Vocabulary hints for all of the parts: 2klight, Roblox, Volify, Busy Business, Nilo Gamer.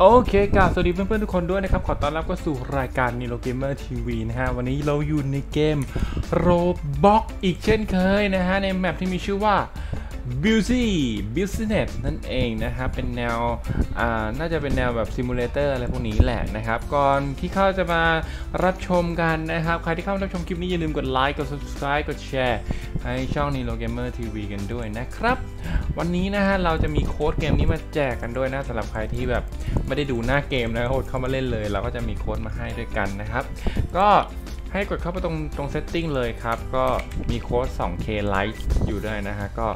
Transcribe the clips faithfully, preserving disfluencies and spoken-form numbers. โอเคครับสวัสดีเพื่อนๆทุกคนด้วยนะครับขอต้อนรับเข้าสู่รายการนิโรเกมเมอร์ทีวีนะฮะวันนี้เราอยู่ในเกม Roblox อีกเช่นเคยนะฮะในแมปที่มีชื่อว่า Busy Business นั่นเองนะครับเป็นแนวอ่าน่าจะเป็นแนวแบบซิมูเลเตอร์อะไรพวกนี้แหละนะครับก่อนที่เข้าจะมารับชมกันนะครับใครที่เข้ารับชมคลิปนี้อย่าลืมกดไลค์กด Subscribe กดแชร์ให้ช่องนิโรเกมเมอร์ทีวีกันด้วยนะครับวันนี้นะฮะเราจะมีโค้ดเกมนี้มาแจกกันด้วยนะสำหรับใครที่แบบไม่ได้ดูหน้าเกมนะโค้ดเข้ามาเล่นเลยเราก็จะมีโค้ดมาให้ด้วยกันนะครับก็ให้กดเข้าไปตรงตรงเซตติ้งเลยครับก็มีโค้ด ทู เคไลท์ อยู่ด้วยนะฮะก็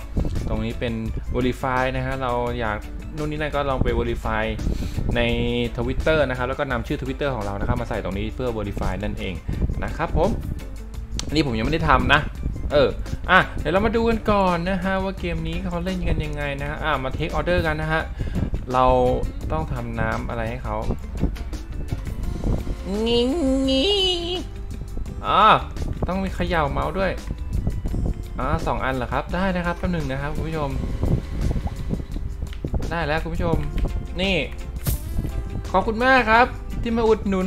ตรงนี้เป็น Volify นะฮะเราอยากนู่นนี่นั่นก็ลองไป Volify ใน Twitter นะครับแล้วก็นำชื่อ Twitter ของเรานะครับมาใส่ตรงนี้เพื่อ Volify นั่นเองนะครับผมนี่ผมยังไม่ได้ทำนะเอออ่ะเดี๋ยวเรามาดูกันก่อนนะฮะว่าเกมนี้เขาเล่นกันยังไงนะฮะอ่ะมาเทคออเดอร์กันนะฮะเราต้องทำน้ำอะไรให้เขางี้งี้อ่ะต้องมีเขย่าเมาส์ด้วยอ่ะสองอันเหรอครับได้นะครับแป๊บหนึ่งนะครับคุณผู้ชมได้แล้วคุณผู้ชมนี่ขอบคุณมากครับที่มาอุดหนุน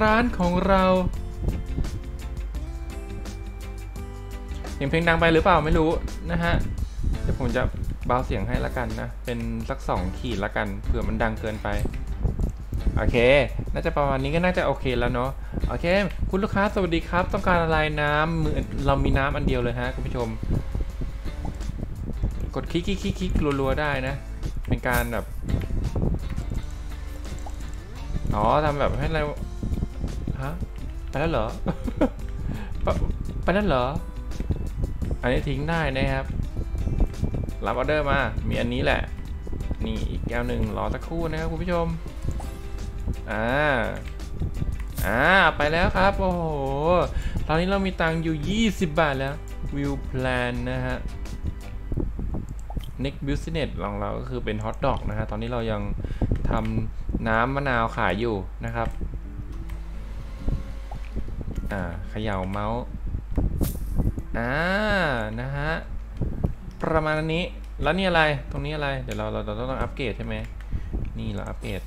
ร้านของเราเสียงเพลงดังไปหรือเปล่าไม่รู้นะฮะเดี๋ยวผมจะเบาเสียงให้ละกันนะเป็นสักสองขีดละกันเผื่อมันดังเกินไปโอเคน่าจะประมาณนี้ก็น่าจะโอเคแล้วเนาะโอเคคุณลูกค้าสวัสดีครับต้องการอะไรน้ำมือเรามีน้ำอันเดียวเลยฮะคุณผู้ชมกดคลิกคลิกคลิกคลิกรัวๆได้นะเป็นการแบบอ๋อทำแบบให้เราฮะไปแล้วเหรอ ไปแล้วเหรออันนี้ทิ้งได้นะครับรับออเดอร์มามีอันนี้แหละนี่อีกแก้วหนึ่งรอสักครู่นะครับคุณผู้ชมอ่าอ่าไปแล้วครับโอ้โหตอนนี้เรามีตังอยู่ยี่สิบบาทแล้ววิวแพลนนะฮะ next business ของเราก็คือเป็นฮอตดอกนะฮะตอนนี้เรายังทำน้ำมะนาวขายอยู่นะครับอ่าเขย่าเมาส์อ่านะฮะประมาณนี้แล้วนี่อะไรตรงนี้อะไรเดี๋ยวเราเราเราต้องอัปเกรดใช่ไหมนี่เราอัปเกรด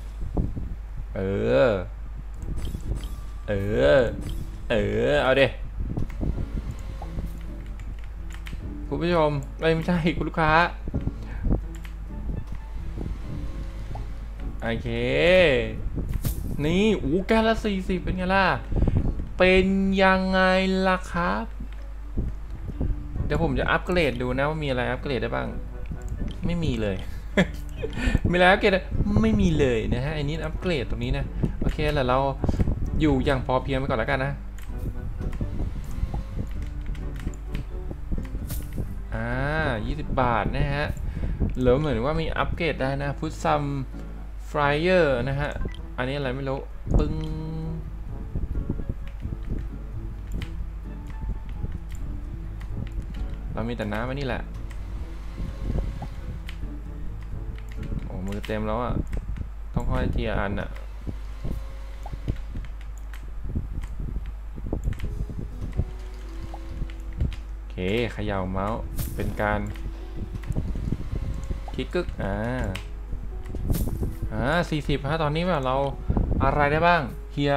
เออเออเออเอาเด้คุณผู้ชมไม่ใช่คุณลูกค้าโอเคนี่อู๋แก้วละสี่สิบเป็นไงล่ะเป็นยังไงล่ะครับเดี๋ยวผมจะอัปเกรดดูนะว่ามีอะไรอัปเกรดได้บ้างไม่มีเลย มีอะไรอัปเกรดไม่มีเลยนะฮะอันนี้อัปเกรดตรงนี้นะโอเคแล้วเราอยู่อย่างพอเพียงไปก่อนแล้วกันนะอ่ายี่สิบบาทนะฮะเหลือเหมือนว่ามีอัปเกรดได้นะพุทซัมฟรายเออร์นะฮะอันนี้อะไรไม่รู้ปึ้งเรามีแต่น้ำมานี่แหละโอ้มือเต็มแล้วอ่ะต้องค่อยเทียอันอ่ะโอเคเขย่าเมาส์เป็นการคลิกกึกอ่าอ่าสี่สิบฮะตอนนี้แบบเราอะไรได้บ้างเฮีย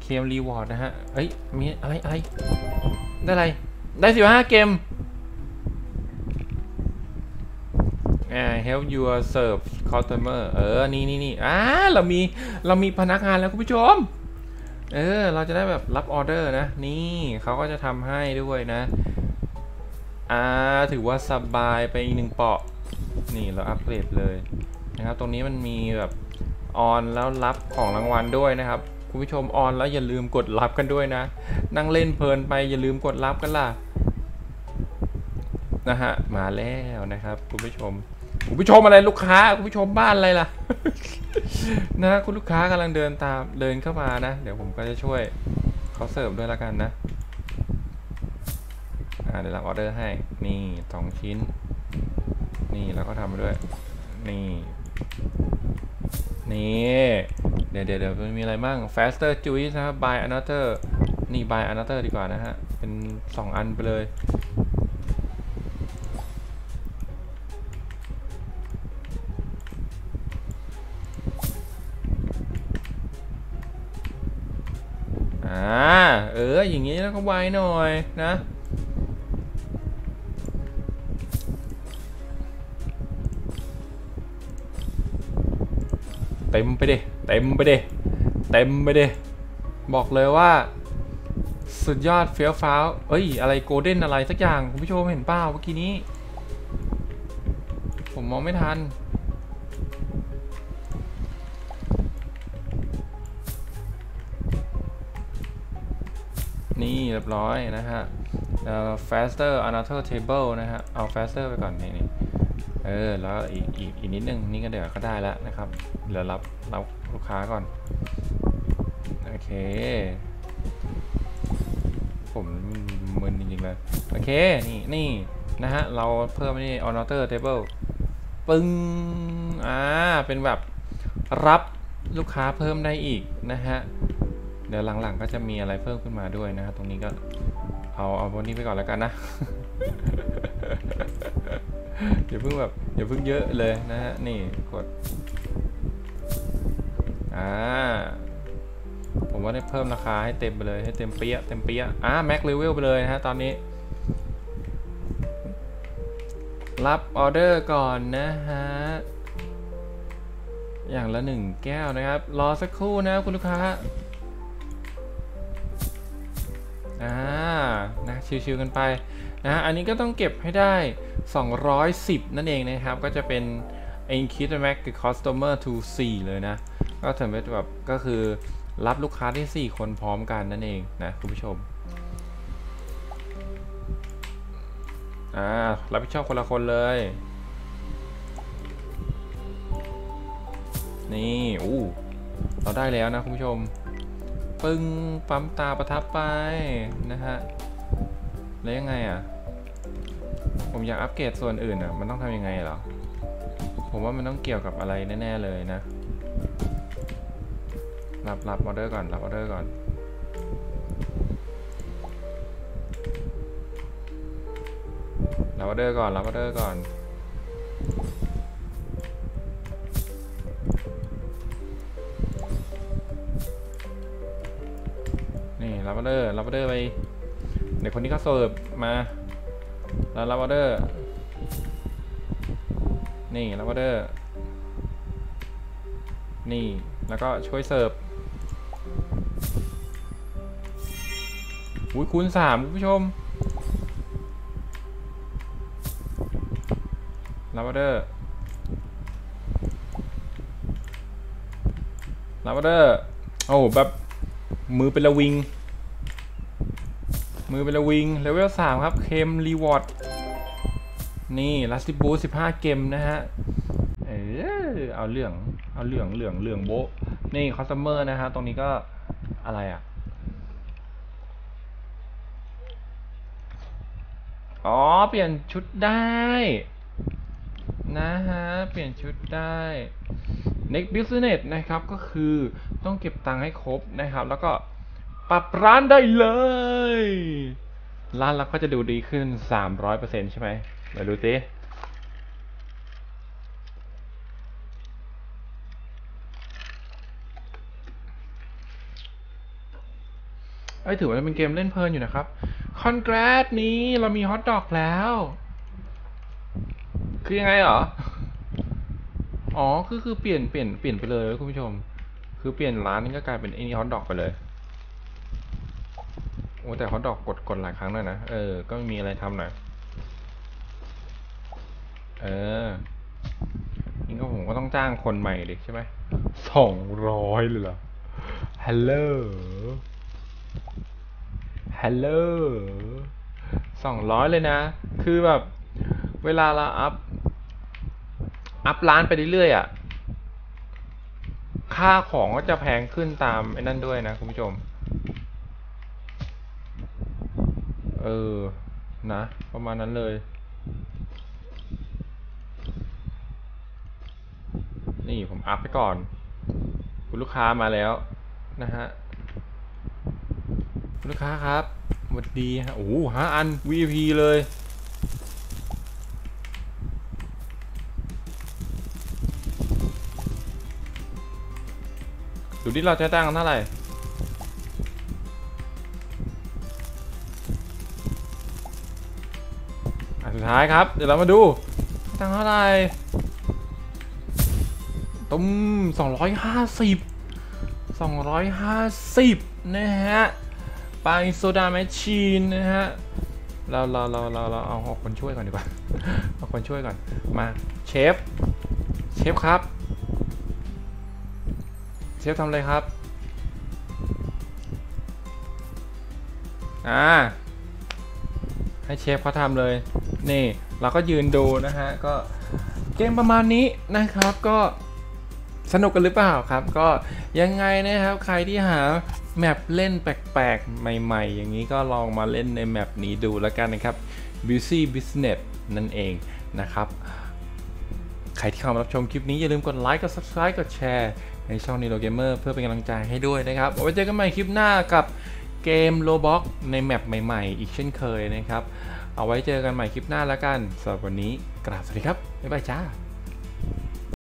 เคมรีวอร์ดนะฮะเฮ้ยมีอะไรอะไรได้อะไรได้สิบห้าเกมhelp your serve customer เออนี่นี่นี่อ่าเรามีเรามีพนักงานแล้วคุณผู้ชมเออเราจะได้แบบรับออเดอร์นะนี่เขาก็จะทำให้ด้วยนะอ่าถือว่าสบายไปอีกหนึ่งเปาะนี่เราอัปเกรดเลยนะครับตรงนี้มันมีแบบออนแล้วรับของรางวัลด้วยนะครับคุณผู้ชมออนแล้วอย่าลืมกดรับกันด้วยนะนั่งเล่นเพลินไปอย่าลืมกดรับกันล่ะนะฮะมาแล้วนะครับคุณผู้ชมคุณผู้ชมอะไรลูกค้าคุณผู้ชมบ้านอะไรล่ะ นะคุณลูกค้ากำลังเดินตามเดินเข้ามานะเดี๋ยวผมก็จะช่วยเขาเสิร์ฟด้วยละกันนะอ่าเดี๋ยวรับออเดอร์ให้นี่สองชิ้นนี่แล้วก็ทำไปด้วยนี่นี่เดี๋ยวเดี๋ยวเดี๋ยวมันมีอะไรบ้าง faster juice นะครับ buy another นี่ buy another ดีกว่านะฮะเป็นสองอันไปเลย อ่าเอออย่างนี้แล้วก็ไวหน่อยนะเต็มไปดิเต็มไปดิเต็มไปดิบอกเลยว่าสุดยอดเฟี้ยวฟ้าวเอ้ยอะไรโกลเด้นอะไรสักอย่างคุณผู้ชมเห็นเปล่าเมื่อกี้นี้ผมมองไม่ทันนี่เรียบร้อยนะฮะ uh, faster another table นะฮะเอา faster ไปก่อนนี่เออแล้วอีกอีกอีกนิดนึงนี่ก็เดี๋ยวก็ได้แล้วนะครับเดี๋ยวรับรับลูกค้าก่อนโอเคผมมึนจริงๆเลยโอเคนี่นี่นะฮะเราเพิ่มนี่ another table ปึ้งอ่าเป็นแบบรับลูกค้าเพิ่มได้อีกนะฮะเดี๋ยวหลังๆก็จะมีอะไรเพิ่มขึ้นมาด้วยนะฮะตรงนี้ก็เอาเอาพวกนี้ไปก่อนแล้วกันนะ อย่าเพิ่งแบบอย่าเพิ่งเยอะเลยนะฮะนี่กดอ่าผมว่าได้เพิ่มราคาให้เต็มไปเลยให้เต็มเปี้ยเต็มเปี้ยอ่าแม็กเลเวลไปเลยนะฮะตอนนี้รับออเดอร์ก่อนนะฮะอย่างละหนึ่งแก้วนะครับรอสักครู่นะคุณลูกค้าอ่านะชิวๆกันไปนะอันนี้ก็ต้องเก็บให้ได้สองร้อยสิบนั่นเองนะครับก็จะเป็น increase max customer to สี่เลยนะก็ถือเป็นแบบก็คือรับลูกค้าที่สี่คนพร้อมกันนั่นเองนะคุณผู้ชมอ่ารับผิดชอบคนละคนเลยนี่อู้เราได้แล้วนะคุณผู้ชมปึ้งปั๊มตาประทับไปนะฮะแล้วยังไงอ่ะผมอยากอัปเกรดส่วนอื่นอ่ะมันต้องทำยังไงเหรอผมว่ามันต้องเกี่ยวกับอะไรแน่ๆเลยนะรับรับออเดอร์ก่อนรับออเดอร์ก่อนรับออเดอร์ก่อนรับออเดอร์ก่อนนี่รับออเดอร์รับออเดอร์ไปเดี๋ยวคนนี้ก็เสิร์ฟมาแล้วรับออเดอร์นี่รับออเดอร์นี่แล้วก็ช่วยเสิร์ฟอุ้ยคูณสามคุณผู้ชมรับออเดอร์รับออเดอร์โอ้แบบมือเป็นละวิงมือเป็นละวิงเลเวลสามครับเคมรีวอร์ดนี่ลัสติบูสิบห้าเกมนะฮะเออเอาเรื่องเอาเหลืองเหลืองเหลืองโบนี่คัสเตอร์นะฮะตรงนี้ก็อะไรอ่ะอ๋อเปลี่ยนชุดได้นะฮะเปลี่ยนชุดได้ Next Business นะครับก็คือต้องเก็บตังค์ให้ครบนะครับแล้วก็ปรับร้านได้เลยร้านเราก็จะดูดีขึ้น สามร้อยเปอร์เซ็นต์ ใช่ไหมมาดูสิไอ้ถือว่าเป็นเกมเล่นเพลินอยู่นะครับคอนแกรสนี้เรามีฮอตดอกแล้วคือยังไงหรออ๋อคือคือเปลี่ยนเปลี่ยนเปลี่ยนไปเลยคุณผู้ชมคือเปลี่ยนร้านนี้ก็กลายเป็นไอ้นี่ฮอตดอกไปเลยโอ้แต่ฮอตดอกกดกดหลายครั้งเลยนะเออก็ไม่มีอะไรทำหน่อยเออนี่ก็ผมก็ต้องจ้างคนใหม่เด็กใช่ไหมสองร้อยเลยเหรอฮัลโหลฮัลโหลสองร้อยเลยนะคือแบบเวลาเราอัพอัพร้านไปเรื่อยๆอ่ะค่าของก็จะแพงขึ้นตามไอ้นั่นด้วยนะคุณผู้ชมเออนะประมาณนั้นเลยนี่ผมอัพไปก่อนคุณลูกค้ามาแล้วนะฮะลูกค้าครับสวัสดีฮะโอ้โหห้าอัน วี ไอ พี เลยดูดิเราจะตั้งเท่าไหร่ ท้ายครับเดี๋ยวเรามาดูตังเท่าไหร่ตุ้มสองร้อยห้าสิบสองร้อยห้าสิบนะฮะไปโซดาแมชชีนนะฮะเราเราเราเราเราเอาเอาคนช่วยก่อนดีกว่าเอาคนช่วยก่อนมาเชฟเชฟครับเชฟทำอะไรครับอ่าให้เชฟเขาทำเลยนี่เราก็ยืนดูนะฮะก็เกมประมาณนี้นะครับก็สนุกกันหรือเปล่าครับก็ยังไงนะครับใครที่หาแมปเล่นแปลกๆใหม่ๆอย่างนี้ก็ลองมาเล่นในแมปนี้ดูแล้วกันนะครับ Busy Business นั่นเองนะครับใครที่เข้ามารับชมคลิปนี้อย่าลืมกดไลค์กด Subscribe กดแชร์ในช่อง Nilo Gamer เพื่อเป็นกำลังใจให้ด้วยนะครับไว้เจอกันใหม่คลิปหน้ากับเกม Roblox ในแมปใหม่ๆอีกเช่นเคยนะครับเอาไว้เจอกันใหม่คลิปหน้าแล้วกันสำหรับวันนี้กราบสวัสดีครับบ๊ายบายจ้า